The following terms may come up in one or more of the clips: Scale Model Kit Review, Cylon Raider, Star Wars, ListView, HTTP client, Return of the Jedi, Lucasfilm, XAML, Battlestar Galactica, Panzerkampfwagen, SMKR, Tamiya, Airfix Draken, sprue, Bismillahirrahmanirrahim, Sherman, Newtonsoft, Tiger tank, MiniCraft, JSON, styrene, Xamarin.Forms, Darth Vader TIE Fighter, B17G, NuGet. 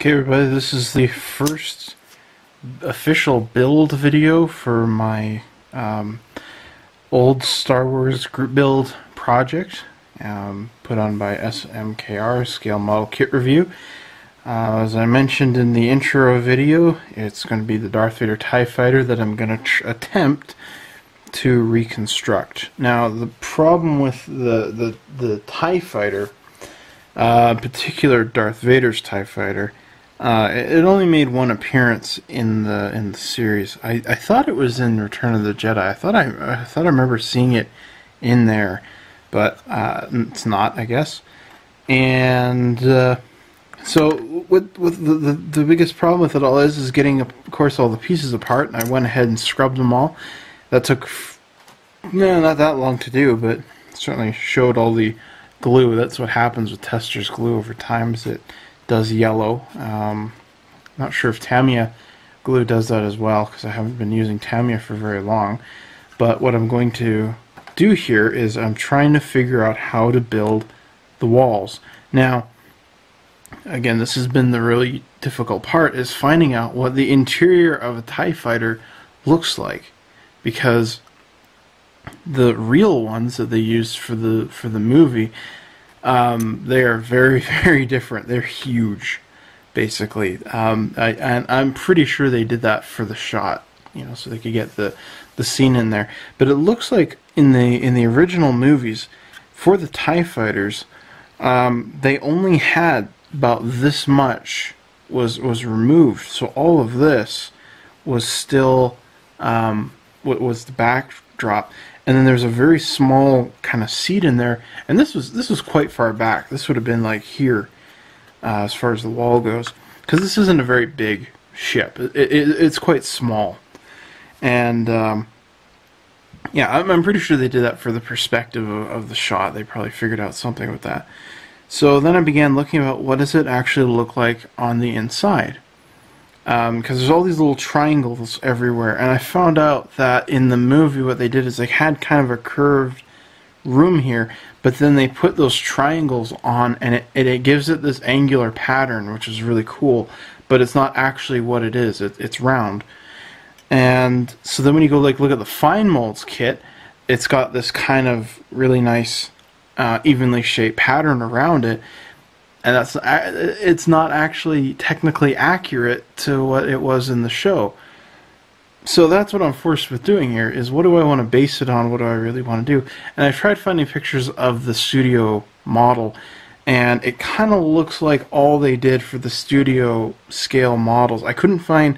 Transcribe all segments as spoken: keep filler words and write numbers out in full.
Okay everybody, this is the first official build video for my um, old Star Wars group build project um, put on by S M K R, Scale Model Kit Review. Uh, as I mentioned in the intro video, it's going to be the Darth Vader TIE Fighter that I'm going to attempt to reconstruct. Now the problem with the, the, the TIE Fighter, uh, in particular Darth Vader's TIE Fighter, Uh, it only made one appearance in the in the series. I, I thought it was in Return of the Jedi. I thought I, I thought I remember seeing it in there, but uh, it's not, I guess. And uh, so, with, with the, the the biggest problem with it all is is getting, of course, all the pieces apart. And I went ahead and scrubbed them all. That took no, not that long to do, but certainly showed all the glue. That's what happens with tester's glue over time. Is it does yellow. Um, not sure if Tamiya glue does that as well, because I haven't been using Tamiya for very long. But what I'm going to do here is I'm trying to figure out how to build the walls. Now, again, this has been the really difficult part, is finding out what the interior of a TIE Fighter looks like, because the real ones that they used for the for the movie, Um, they are very, very different. They're huge, basically. Um, I, and I'm pretty sure they did that for the shot, you know, so they could get the the scene in there. But it looks like in the in the original movies, for the TIE Fighters, um, they only had about this much was was removed. So all of this was still um, what was the backdrop. And then there's a very small kind of seat in there, and this was this was quite far back. This would have been like here, uh, as far as the wall goes, because this isn't a very big ship. It, it, it's quite small, and um, yeah, I'm, I'm pretty sure they did that for the perspective of, of the shot. They probably figured out something with that. So then I began looking about what does it actually look like on the inside, because um, there's all these little triangles everywhere. And I found out that in the movie what they did is they had kind of a curved room here, but then they put those triangles on, and it, and it gives it this angular pattern, which is really cool, but it's not actually what it is. It, it's round. And so then when you go like look at the Fine Molds kit, it's got this kind of really nice uh, evenly shaped pattern around it, and that's it's not actually technically accurate to what it was in the show. So that's what I'm forced with doing here, is what do I want to base it on, what do I really want to do? And I tried finding pictures of the studio model, and it kind of looks like all they did for the studio scale models. I couldn't find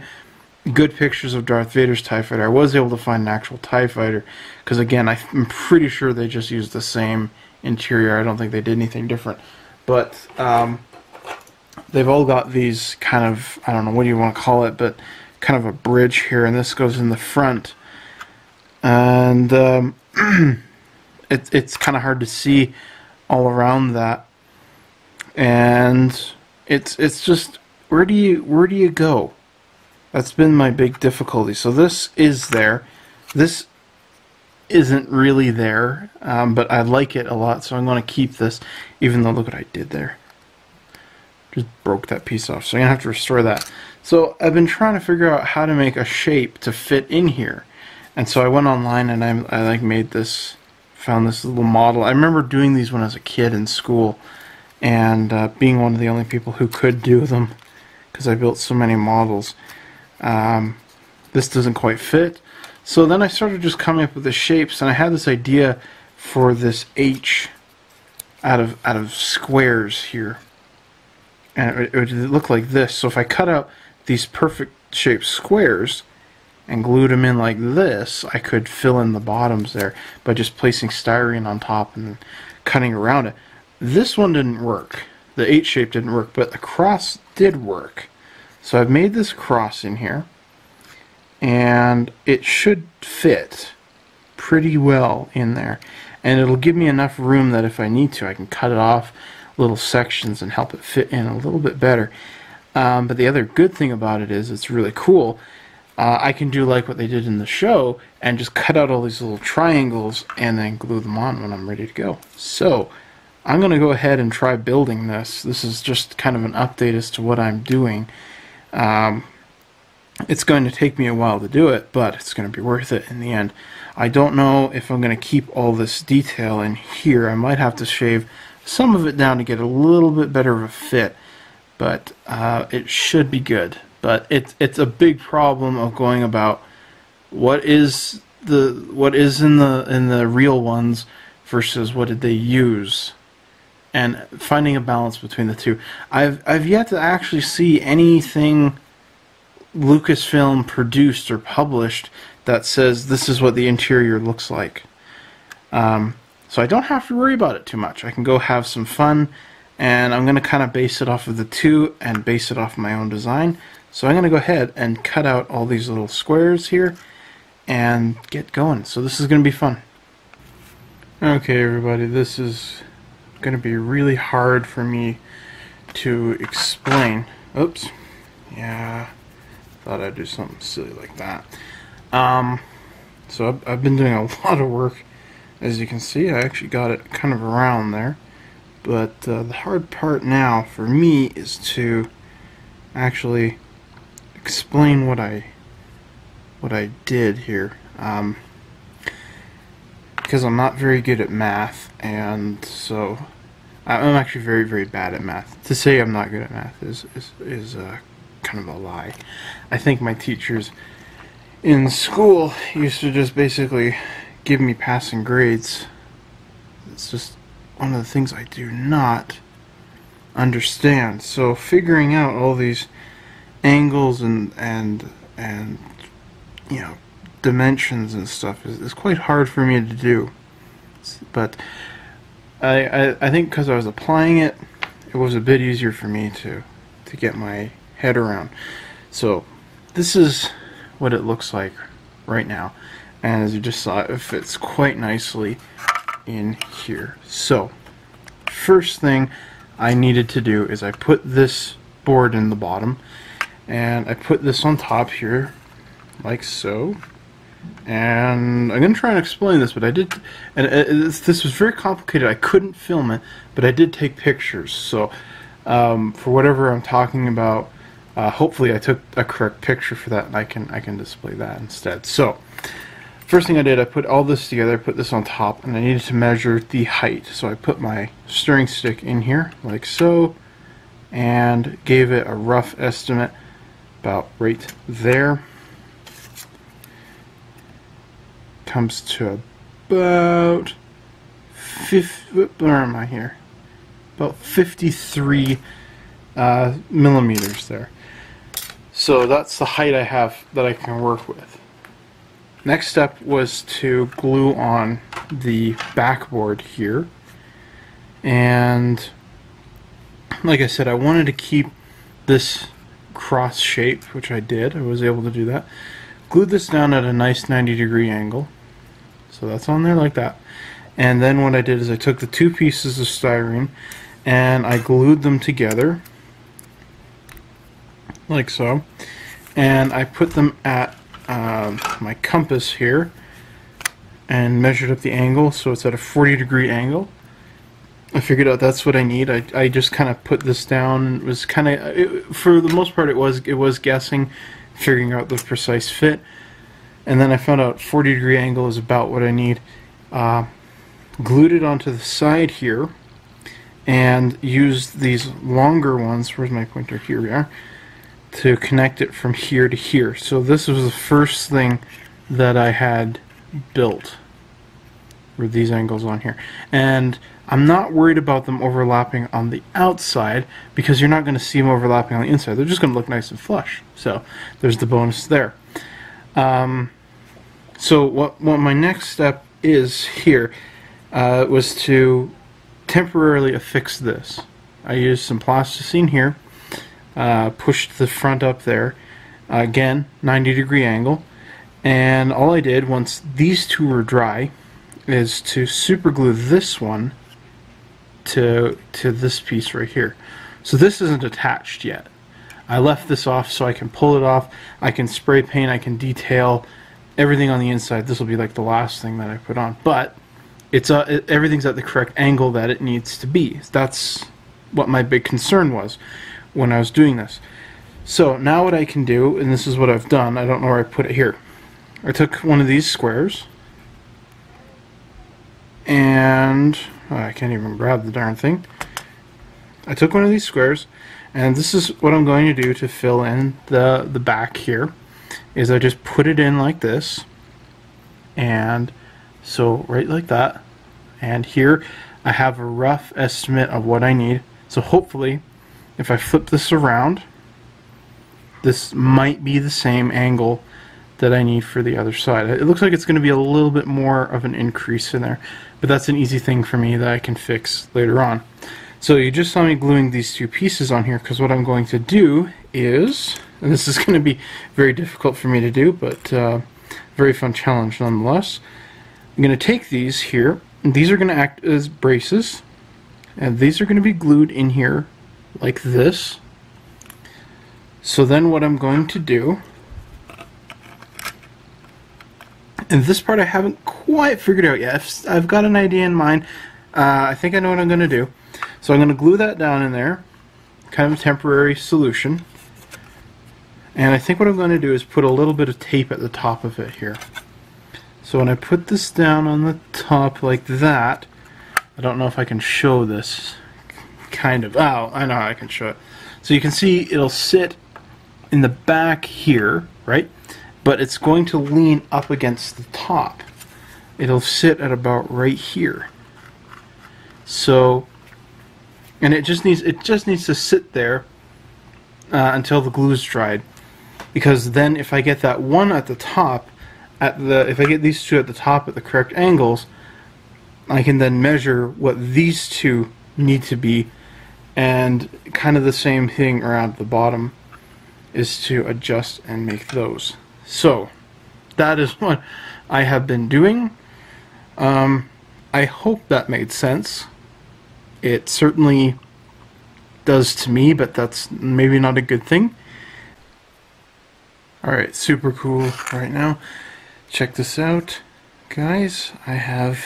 good pictures of Darth Vader's TIE Fighter. I was able to find an actual TIE Fighter, because again, I'm pretty sure they just used the same interior. I don't think they did anything different. But um, they've all got these kind of, I don't know, what do you want to call it, but kind of a bridge here, and this goes in the front. And um, it, it's kind of hard to see all around that. And it's it's just, where do you where do you go? That's been my big difficulty. So this is there. This isn't really there, um, but I like it a lot, so I'm going to keep this, even though look what I did there. Just broke that piece off, so I'm going to have to restore that. So I've been trying to figure out how to make a shape to fit in here, and so I went online and I, I like made this, found this little model. I remember doing these when I was a kid in school, and uh, being one of the only people who could do them, because I built so many models. Um, this doesn't quite fit. So then I started just coming up with the shapes, and I had this idea for this H out of out of squares here, and it, it would look like this. So if I cut out these perfect shaped squares and glued them in like this, I could fill in the bottoms there by just placing styrene on top and cutting around it. This one didn't work. The H shape didn't work, but the cross did work. So I've made this cross in here, and it should fit pretty well in there, and it'll give me enough room that if I need to, I can cut it off little sections and help it fit in a little bit better. Um, but the other good thing about it is it's really cool. uh, I can do like what they did in the show and just cut out all these little triangles and then glue them on when I'm ready to go. So I'm going to go ahead and try building this. This is just kind of an update as to what I'm doing. Um, it's going to take me a while to do it, but it's going to be worth it in the end. I don't know if I'm going to keep all this detail in here. I might have to shave some of it down to get a little bit better of a fit, but uh, it should be good. But it's it's a big problem of going about what is the what is in the in the real ones versus what did they use, and finding a balance between the two. I've I've yet to actually see anything Lucasfilm produced or published that says this is what the interior looks like. Um, so I don't have to worry about it too much. I can go have some fun, and I'm going to kind of base it off of the two and base it off my own design. So I'm going to go ahead and cut out all these little squares here and get going. So this is going to be fun. Okay, everybody, this is going to be really hard for me to explain. Oops. Yeah, thought I'd do something silly like that. Um, so I've, I've been doing a lot of work. As you can see, I actually got it kind of around there. But uh, the hard part now for me is to actually explain what I what I did here, um, because I'm not very good at math, and so I'm actually very very bad at math. To say I'm not good at math is is is uh, kind of a lie. I think my teachers in school used to just basically give me passing grades. It's just one of the things I do not understand. So figuring out all these angles and and and you know, dimensions and stuff is, is quite hard for me to do. But I I, I think because I was applying it, it was a bit easier for me to to get my head around. So this is what it looks like right now, and as you just saw, it fits quite nicely in here. So first thing I needed to do is I put this board in the bottom, and I put this on top here like so. And I'm gonna try and explain this, but I did, and it's, this was very complicated. I couldn't film it, but I did take pictures. So um, for whatever I'm talking about, uh, hopefully I took a correct picture for that, and I can I can display that instead. So first thing I did, I put all this together, I put this on top, and I needed to measure the height. So I put my steering stick in here, like so, and gave it a rough estimate about right there. Comes to about fifty, where am I here? About fifty-three uh, millimeters there. So that's the height I have that I can work with. Next step was to glue on the backboard here, and like I said, I wanted to keep this cross shape, which I did. I was able to do that. Glued this down at a nice ninety degree angle, so that's on there like that. And then what I did is I took the two pieces of styrene and I glued them together like so, and I put them at Uh, my compass here and measured up the angle, so it's at a forty degree angle. I figured out that's what I need. I, I just kind of put this down. It was kind of, for the most part, it was it was guessing, figuring out the precise fit, and then I found out forty degree angle is about what I need. Uh, glued it onto the side here and used these longer ones. Where's my pointer? Here we are. To connect it from here to here. So this was the first thing that I had built, with these angles on here. And I'm not worried about them overlapping on the outside, because you're not going to see them overlapping on the inside. They're just going to look nice and flush. So there's the bonus there. Um, so what, what my next step is here uh, was to temporarily affix this. I used some plasticine here. Uh, pushed the front up there, uh, again ninety degree angle, and all I did once these two were dry is to super glue this one to to this piece right here. So this isn't attached yet. I left this off so I can pull it off, I can spray paint, I can detail everything on the inside. This will be like the last thing that I put on, but it's uh, it, everything's at the correct angle that it needs to be. That's what my big concern was when I was doing this. So now what I can do, and this is what I've done, I don't know where I put it here. I took one of these squares, and oh, I can't even grab the darn thing. I took one of these squares, and this is what I'm going to do to fill in the, the back here, is I just put it in like this, and so right like that, and here I have a rough estimate of what I need. So hopefully if I flip this around, this might be the same angle that I need for the other side. It looks like it's going to be a little bit more of an increase in there, but that's an easy thing for me that I can fix later on. So you just saw me gluing these two pieces on here, because what I'm going to do is, and this is going to be very difficult for me to do, but uh, very fun challenge nonetheless. I'm going to take these here, and these are going to act as braces, and these are going to be glued in here like this. So then what I'm going to do, and this part I haven't quite figured out yet. I've, I've got an idea in mind. Uh, I think I know what I'm going to do. So I'm going to glue that down in there, kind of a temporary solution. And I think what I'm going to do is put a little bit of tape at the top of it here. So when I put this down on the top like that, I don't know if I can show this, kind of, oh, I know how I can show it. So you can see it'll sit in the back here, right? But it's going to lean up against the top. It'll sit at about right here. So, and it just needs it just needs to sit there uh, until the glue is dried, because then if I get that one at the top, at the if I get these two at the top at the correct angles, I can then measure what these two need to be, and kind of the same thing around the bottom is to adjust and make those. So that is what I have been doing. Um, I hope that made sense. It certainly does to me, but that's maybe not a good thing. Alright, super cool right now. Check this out. Guys, I have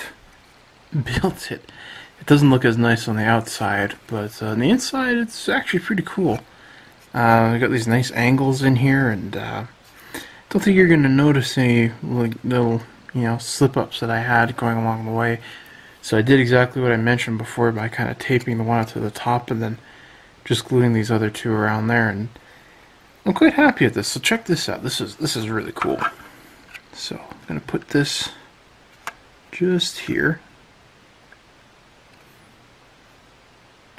built it. It doesn't look as nice on the outside, but on the inside it's actually pretty cool. Uh, I got these nice angles in here, and uh, don't think you're going to notice any like, little you know, slip-ups that I had going along the way. So I did exactly what I mentioned before by kind of taping the one up to the top and then just gluing these other two around there, and I'm quite happy with this. So check this out. This is this is really cool. So I'm gonna put this just here.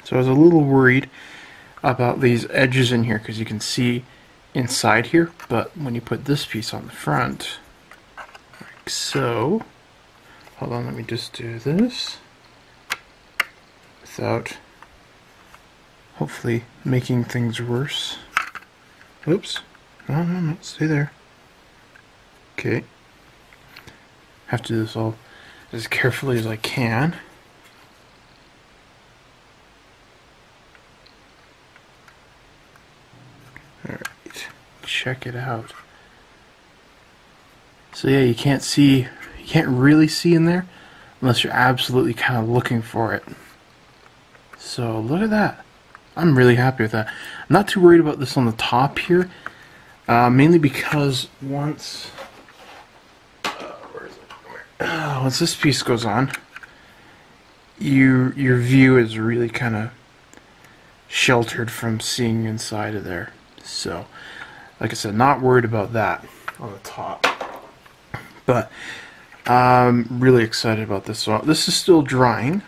So I was a little worried about these edges in here because you can see inside here, but when you put this piece on the front, like so. Hold on, let me just do this without hopefully making things worse. Oops. No, no, no, stay there. Okay. Have to do this all as carefully as I can. Alright, check it out. So yeah, you can't see. You can't really see in there unless you're absolutely kind of looking for it. So look at that. I'm really happy with that. I'm not too worried about this on the top here, uh, mainly because once uh, where is it? Uh, once this piece goes on, you your view is really kind of sheltered from seeing inside of there. So like I said, not worried about that on the top, but I'm really excited about this. So this is still drying,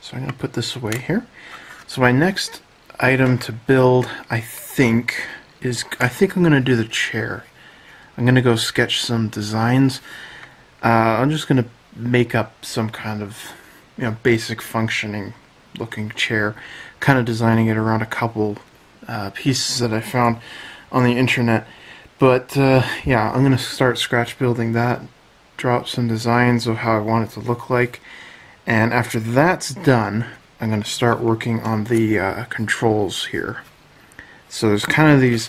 so I'm going to put this away here. So my next item to build, I think, is I think I'm going to do the chair. I'm going to go sketch some designs. Uh, I'm just going to make up some kind of you know basic functioning looking chair, kind of designing it around a couple uh, pieces that I found on the internet. But uh, yeah, I'm going to start scratch building that. Drop some designs of how I want it to look like, and after that's done I'm going to start working on the uh, controls here. So there's kind of these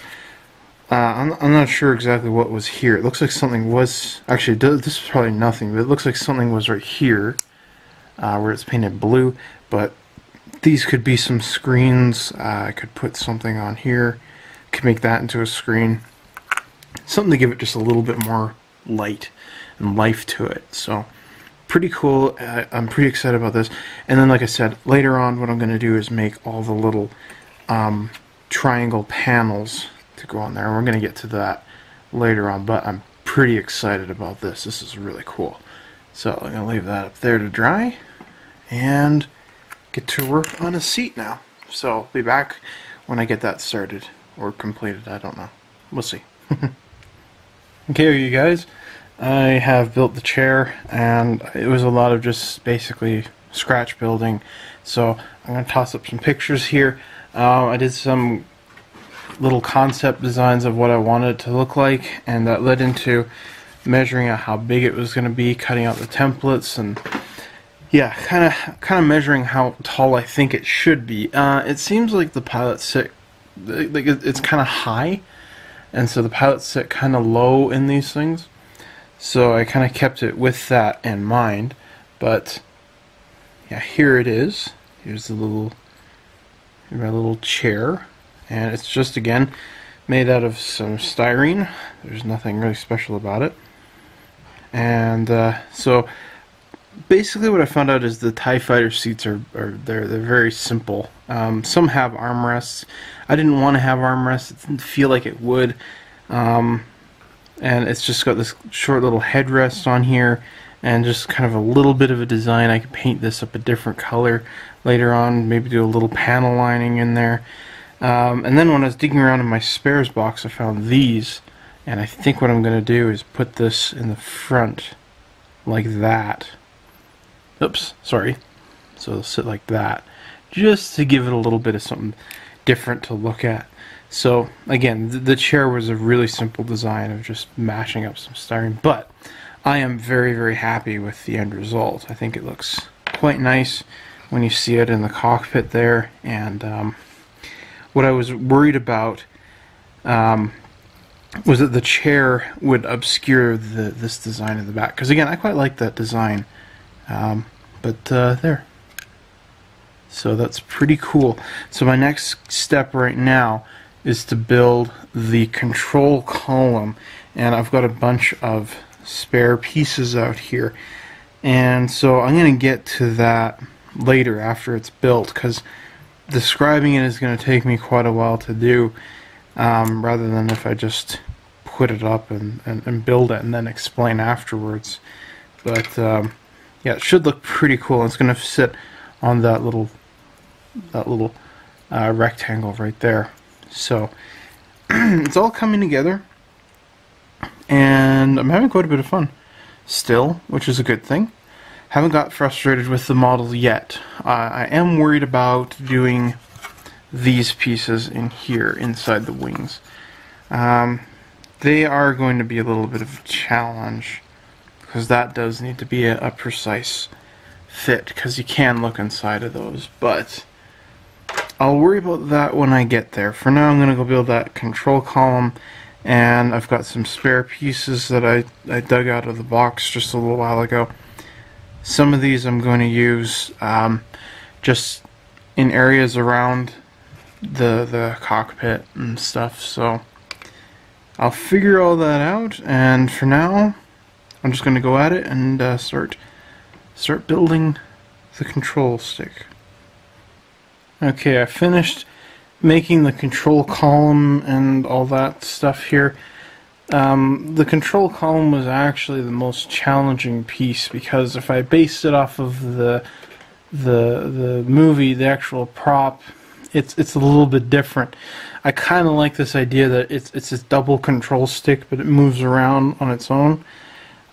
uh, I'm, I'm not sure exactly what was here. It looks like something was actually this is probably nothing, but it looks like something was right here uh, where it's painted blue, but these could be some screens. uh, I could put something on here, could make that into a screen, something to give it just a little bit more light and life to it. So pretty cool. uh, I'm pretty excited about this. And then, like I said, later on what I'm going to do is make all the little um, triangle panels to go on there, and we're going to get to that later on, but I'm pretty excited about this. This is really cool. So I'm going to leave that up there to dry and get to work on a seat now. So I'll be back when I get that started or completed. I don't know. We'll see. Okay, you guys, I have built the chair, and it was a lot of just basically scratch building. So I'm going to toss up some pictures here. Uh, I did some little concept designs of what I wanted it to look like, and that led into measuring out how big it was going to be, cutting out the templates, and yeah, kind of kind of measuring how tall I think it should be. Uh, it seems like the pilot sit, like it's kind of high, and so the pilots sit kind of low in these things. So I kind of kept it with that in mind. But yeah, here it is. Here's the little my little chair, and it's just again made out of some styrene. There's nothing really special about it. And uh, so basically what I found out is the TIE Fighter seats are, are they're, they're very simple. Um, some have armrests. I didn't want to have armrests. It didn't feel like it would. Um, and it's just got this short little headrest on here, and just kind of a little bit of a design. I could paint this up a different color later on, maybe do a little panel lining in there. Um, and then when I was digging around in my spares box, I found these, and I think what I'm going to do is put this in the front like that. Oops, sorry. So it'll sit like that, just to give it a little bit of something different to look at. So again, th the chair was a really simple design of just mashing up some styrene, but I am very, very happy with the end result. I think it looks quite nice when you see it in the cockpit there. And um, what I was worried about um, was that the chair would obscure the, this design in the back, because again, I quite like that design. Um, but uh, there. So that's pretty cool. So my next step right now is to build the control column, and I've got a bunch of spare pieces out here, and so I'm going to get to that later after it's built, because describing it is going to take me quite a while to do, um, rather than if I just put it up and, and, and build it and then explain afterwards. But um, yeah, it should look pretty cool. It's going to sit on that little that little uh, rectangle right there. So it's all coming together, and I'm having quite a bit of fun still, which is a good thing. Haven't got frustrated with the model yet. Uh, I am worried about doing these pieces in here inside the wings. Um, they are going to be a little bit of a challenge, because that does need to be a, a precise fit, because you can look inside of those, but I'll worry about that when I get there. For now, I'm going to go build that control column, and I've got some spare pieces that I, I dug out of the box just a little while ago. Some of these I'm going to use um, just in areas around the, the cockpit and stuff, so I'll figure all that out. And for now, I'm just going to go at it and uh, start start building the control stick. Okay, I finished making the control column and all that stuff here. Um, the control column was actually the most challenging piece, because if I based it off of the the the movie, the actual prop, it's it's a little bit different. I kind of like this idea that it's it's a double control stick, but it moves around on its own.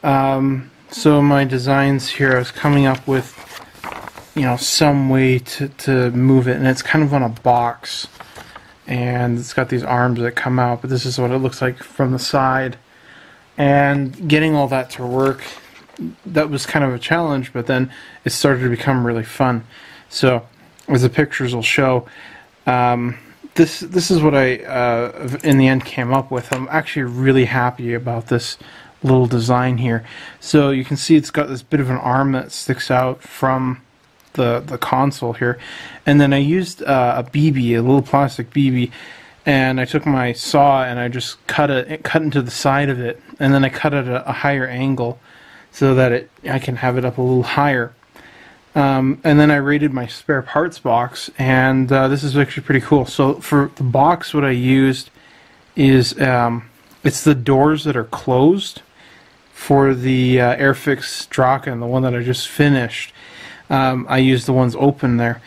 Um, so my designs here, I was coming up with, you know, some way to, to move it, and it's kind of on a box, and it's got these arms that come out, but this is what it looks like from the side. And getting all that to work, that was kind of a challenge, but then it started to become really fun. So as the pictures will show, um, this this is what I uh, in the end came up with. I'm actually really happy about this little design here. So you can see it's got this bit of an arm that sticks out from the, the console here. And then I used uh, a B B, a little plastic B B, and I took my saw and I just cut it, it cut into the side of it, and then I cut it at a, a higher angle so that it I can have it up a little higher. Um, and then I raided my spare parts box, and uh, this is actually pretty cool. So for the box, what I used is um, it's the doors that are closed for the uh, Airfix Draken, the one that I just finished. Um, I used the ones open there,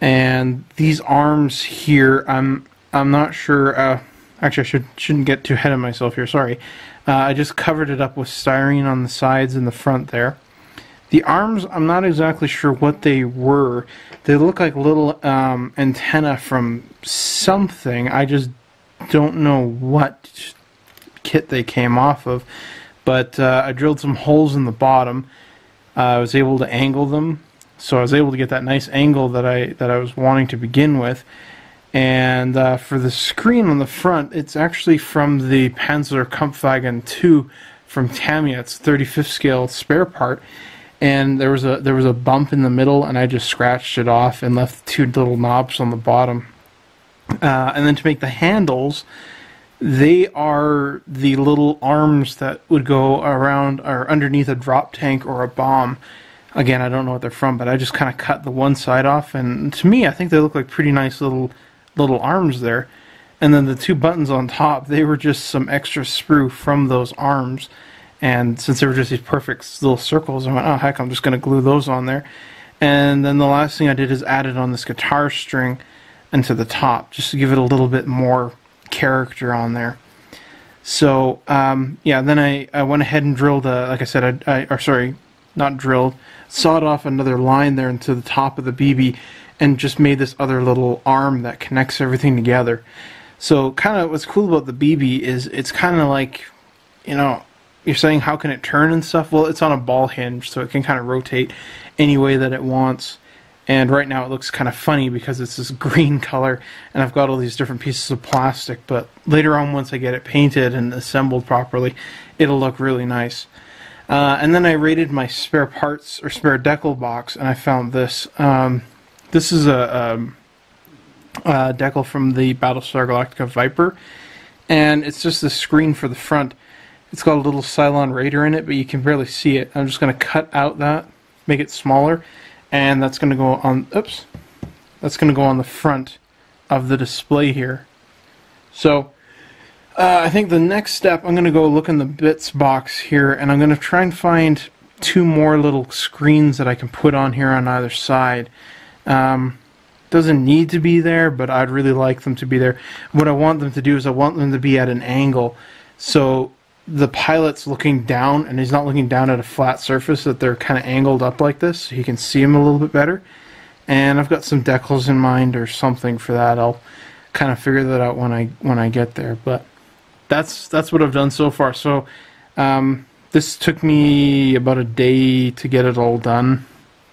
and these arms here, I'm I'm not sure. Uh, actually, I should shouldn't get too ahead of myself here. Sorry. Uh, I just covered it up with styrene on the sides and the front there. The arms, I'm not exactly sure what they were. They look like little um, antenna from something. I just don't know what kit they came off of. But uh, I drilled some holes in the bottom. Uh, I was able to angle them, so I was able to get that nice angle that I that I was wanting to begin with. And uh, for the screen on the front, it's actually from the Panzerkampfwagen two from Tamiya. It's thirty-fifth scale spare part. And there was a there was a bump in the middle, and I just scratched it off and left two little knobs on the bottom. Uh, and then to make the handles, they are the little arms that would go around or underneath a drop tank or a bomb. Again, I don't know what they're from, but I just kind of cut the one side off, and to me, I think they look like pretty nice little little arms there. And then the two buttons on top, they were just some extra sprue from those arms. And since they were just these perfect little circles, I went, oh heck, I'm just going to glue those on there. And then the last thing I did is added on this guitar string into the top, just to give it a little bit more character on there. So, um, yeah, then I, I went ahead and drilled, a, like I said, I, I, or sorry, not drilled, sawed off another line there into the top of the B B, and just made this other little arm that connects everything together. So kind of what's cool about the B B is it's kind of like, you know, you're saying how can it turn and stuff? Well, it's on a ball hinge, so it can kind of rotate any way that it wants. And right now it looks kind of funny because it's this green color, and I've got all these different pieces of plastic, but later on once I get it painted and assembled properly, it'll look really nice. Uh, and then I raided my spare parts or spare decal box, and I found this. Um, this is a, a, a decal from the Battlestar Galactica Viper, and it's just the screen for the front. It's got a little Cylon Raider in it, but you can barely see it. I'm just going to cut out that, make it smaller, and that's going to go on. Oops, that's going to go on the front of the display here. So uh, I think the next step, I'm going to go look in the bits box here, and I'm going to try and find two more little screens that I can put on here on either side. Um, doesn't need to be there, but I'd really like them to be there. What I want them to do is I want them to be at an angle, so the pilot's looking down, and he's not looking down at a flat surface, that they're kind of angled up like this, so you can see him a little bit better. And I've got some decals in mind or something for that. I'll kind of figure that out when I when I get there. But that's that's what I've done so far. So um, this took me about a day to get it all done,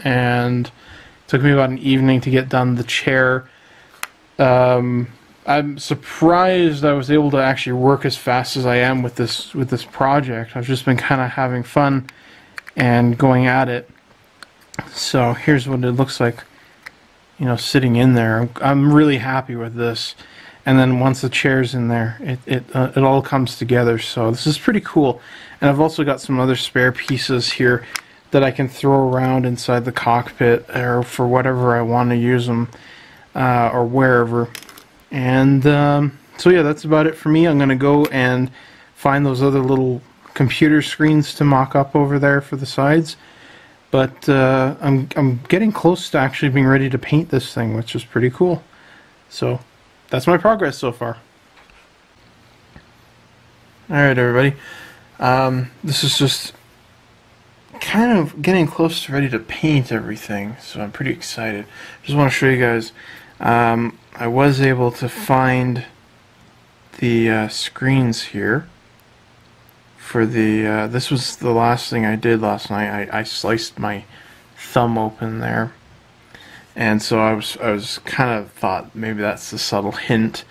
and it took me about an evening to get done the chair. Um, I'm surprised I was able to actually work as fast as I am with this with this project. I've just been kind of having fun and going at it. So here's what it looks like, you know, sitting in there. I'm, I'm really happy with this. And then once the chair's in there, it it uh, it all comes together. So this is pretty cool. And I've also got some other spare pieces here that I can throw around inside the cockpit or for whatever I want to use them uh, or wherever. And um, so yeah, that's about it for me. I'm going to go and find those other little computer screens to mock up over there for the sides. But uh, I'm, I'm getting close to actually being ready to paint this thing, which is pretty cool. So that's my progress so far. Alright everybody, um, this is just kind of getting close to ready to paint everything, so I'm pretty excited. Just want to show you guys. Um, I was able to find the uh, screens here for the, uh, this was the last thing I did last night. I, I sliced my thumb open there, and so I was, I was kind of thought maybe that's the subtle hint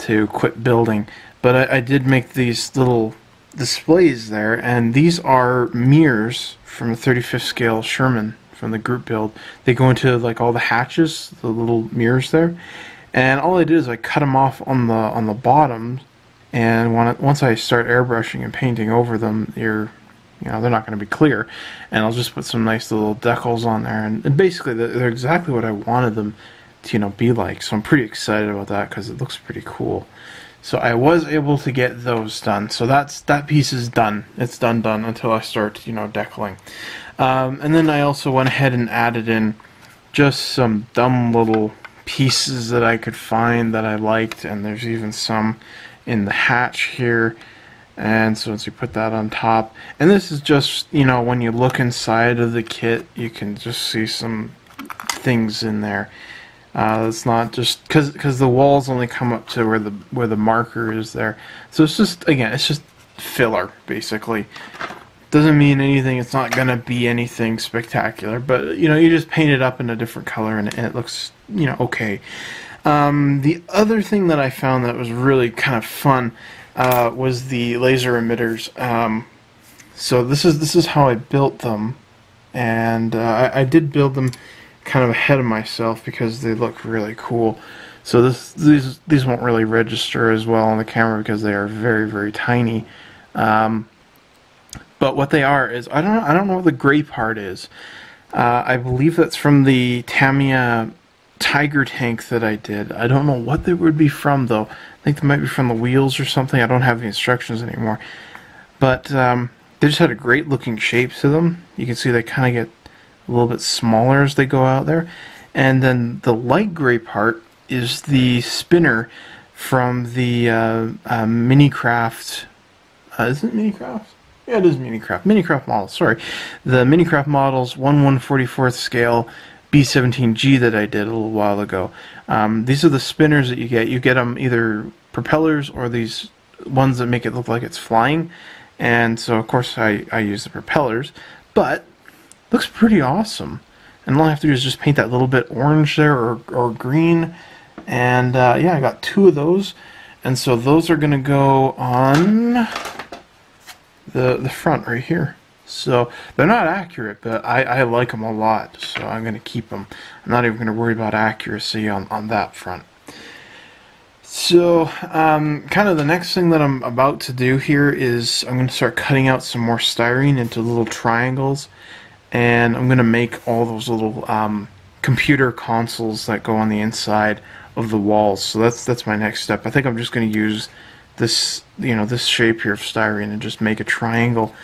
to quit building, but I, I did make these little displays there, and these are mirrors from a thirty-fifth scale Sherman from the group build, they go into like all the hatches, the little mirrors there, and all I did is I cut them off on the on the bottom, and when I, once I start airbrushing and painting over them, you're you know they're not going to be clear, and I'll just put some nice little decals on there, and, and basically they're exactly what I wanted them to you know be like. So I'm pretty excited about that because it looks pretty cool. So I was able to get those done. So that's that piece is done. It's done done until I start you know decaling. Um, and then I also went ahead and added in just some dumb little pieces that I could find that I liked, and there's even some in the hatch here. And so once you put that on top, and this is just, you know, when you look inside of the kit, you can just see some things in there. Uh, it's not just because because the walls only come up to where the where the marker is there. So it's just, again, it's just filler basically. Doesn't mean anything. It's not gonna be anything spectacular, but you know, you just paint it up in a different color, and, and it looks, you know, okay. Um, the other thing that I found that was really kind of fun uh, was the laser emitters. Um, so this is this is how I built them, and uh, I, I did build them kind of ahead of myself because they look really cool. So this these these won't really register as well on the camera because they are very very tiny. Um, but what they are is I don't know, I don't know what the gray part is. Uh, I believe that's from the Tamiya Tiger tank that I did. I don't know what they would be from though. I think they might be from the wheels or something. I don't have the instructions anymore. But um, they just had a great looking shape to them. You can see they kind of get a little bit smaller as they go out there, and then the light gray part is the spinner from the uh, uh, MiniCraft. Uh, is it MiniCraft? Yeah, it is MiniCraft. MiniCraft models. Sorry, the MiniCraft models one one forty-fourth scale B seventeen G that I did a little while ago. Um, these are the spinners that you get. You get them either propellers or these ones that make it look like it's flying. And so, of course, I I use the propellers, but looks pretty awesome, and all I have to do is just paint that little bit orange there or, or green, and uh, yeah, I got two of those, and so those are gonna go on the the front right here. So they're not accurate, but I, I like them a lot, so I'm gonna keep them. I'm not even gonna worry about accuracy on, on that front. So um, kind of the next thing that I'm about to do here is I'm gonna start cutting out some more styrene into little triangles, and I'm going to make all those little um, computer consoles that go on the inside of the walls. So that's that's my next step. I think I'm just going to use this, you know, this shape here of styrene and just make a triangle.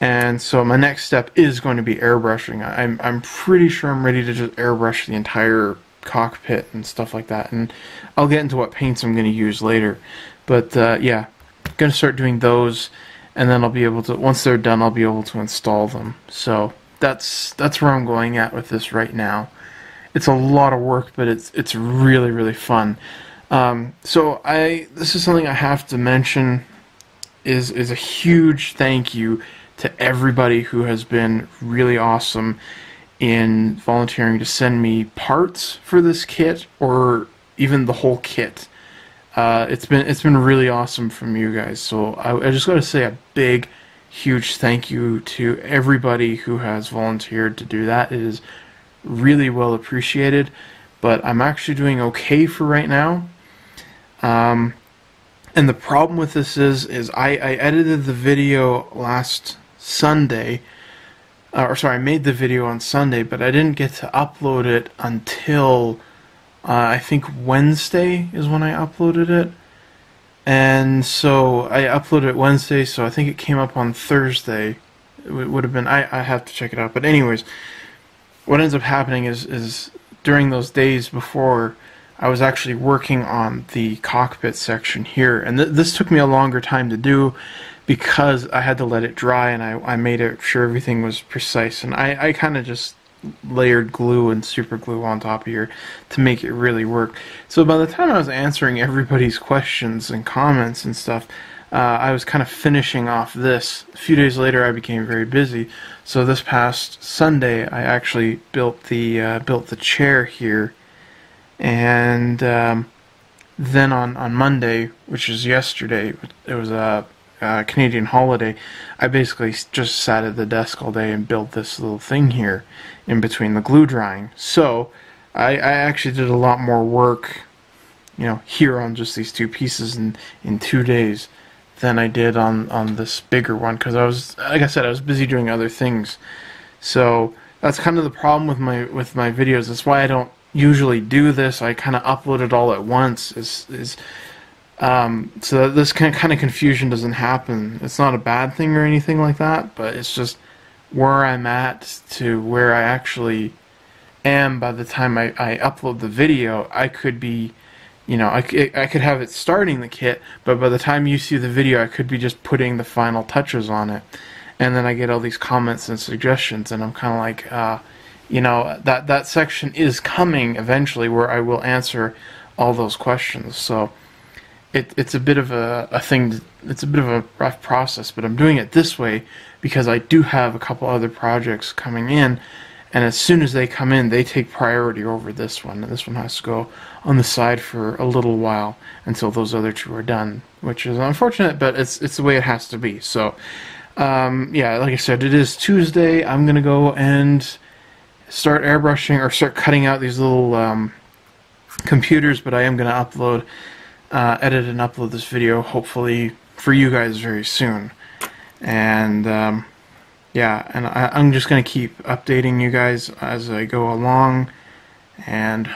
And so my next step is going to be airbrushing. I'm, I'm pretty sure I'm ready to just airbrush the entire cockpit and stuff like that. And I'll get into what paints I'm going to use later. But uh, yeah, I'm going to start doing those, and then I'll be able to, once they're done, I'll be able to install them. So That's that's where I'm going at with this right now. It's a lot of work, but it's it's really really fun. Um, so I this is something I have to mention is is a huge thank you to everybody who has been really awesome in volunteering to send me parts for this kit or even the whole kit. Uh, it's been it's been really awesome from you guys. So I, I just got to say a big, huge thank you to everybody who has volunteered to do that. It is really well appreciated, but I'm actually doing okay for right now. Um, and the problem with this is, is I, I edited the video last Sunday, uh, or sorry, I made the video on Sunday, but I didn't get to upload it until uh, I think Wednesday is when I uploaded it. And so I uploaded it Wednesday, so I think it came up on Thursday. It would have been, I, I have to check it out. But anyways, what ends up happening is, is during those days before, I was actually working on the cockpit section here. And th this took me a longer time to do because I had to let it dry, and I, I made it sure everything was precise. And I, I kind of just layered glue and super glue on top of here to make it really work. So by the time I was answering everybody's questions and comments and stuff, uh, I was kind of finishing off this. A few days later I became very busy, so this past Sunday I actually built the uh, built the chair here, and um, then on, on Monday, which is yesterday, it was a, uh, Canadian holiday, I basically just sat at the desk all day and built this little thing here in between the glue drying. So I, I actually did a lot more work, you know, here on just these two pieces in, in two days than I did on, on this bigger one, because I was, like I said, I was busy doing other things. So that's kind of the problem with my with my videos. That's why I don't usually do this. I kind of upload it all at once, is, is um, so that this kind of, kind of confusion doesn't happen. It's not a bad thing or anything like that, but it's just where I'm at to where I actually am by the time I, I upload the video. I could be, you know, I, I could have it starting the kit, but by the time you see the video, I could be just putting the final touches on it. And then I get all these comments and suggestions, and I'm kind of like, uh, you know, that, that section is coming eventually where I will answer all those questions. So it, it's a bit of a, a thing, to, it's a bit of a rough process, but I'm doing it this way because I do have a couple other projects coming in. And as soon as they come in, they take priority over this one. And this one has to go on the side for a little while until those other two are done, which is unfortunate, but it's it's the way it has to be. So, um, yeah, like I said, it is Tuesday. I'm going to go and start airbrushing or start cutting out these little um, computers, but I am going to upload, uh, edit and upload this video, hopefully for you guys very soon. And Um, Yeah, and I, I'm just going to keep updating you guys as I go along, and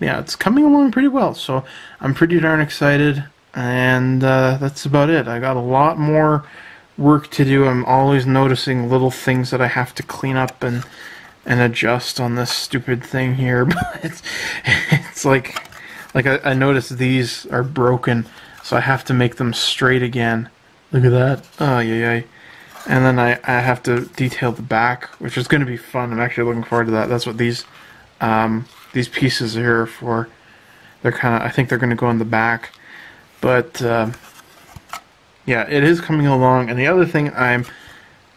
yeah, it's coming along pretty well, so I'm pretty darn excited, and uh, that's about it. I got a lot more work to do. I'm always noticing little things that I have to clean up and, and adjust on this stupid thing here, but it's, it's like, like I, I noticed these are broken, so I have to make them straight again. Look at that. Oh, yeah, yeah. And then I, I have to detail the back, which is going to be fun. I'm actually looking forward to that. That's what these um, these pieces are here for. They're kind of, I think they're going to go on the back. But uh, yeah, it is coming along. And the other thing I'm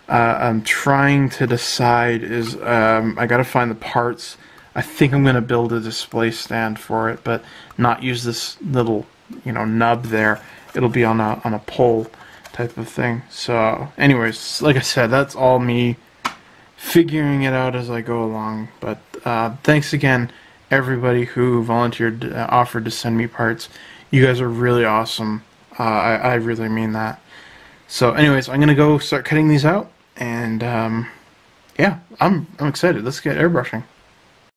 uh, I'm trying to decide is um, I got to find the parts. I think I'm going to build a display stand for it, but not use this little, you know, nub there. It'll be on a on a pole type of thing. So anyways, like I said, that's all me figuring it out as I go along, but uh, thanks again everybody who volunteered, uh, offered to send me parts. You guys are really awesome. uh, I, I really mean that. So anyways, I'm gonna go start cutting these out, and um, yeah, I'm, I'm excited. Let's get airbrushing.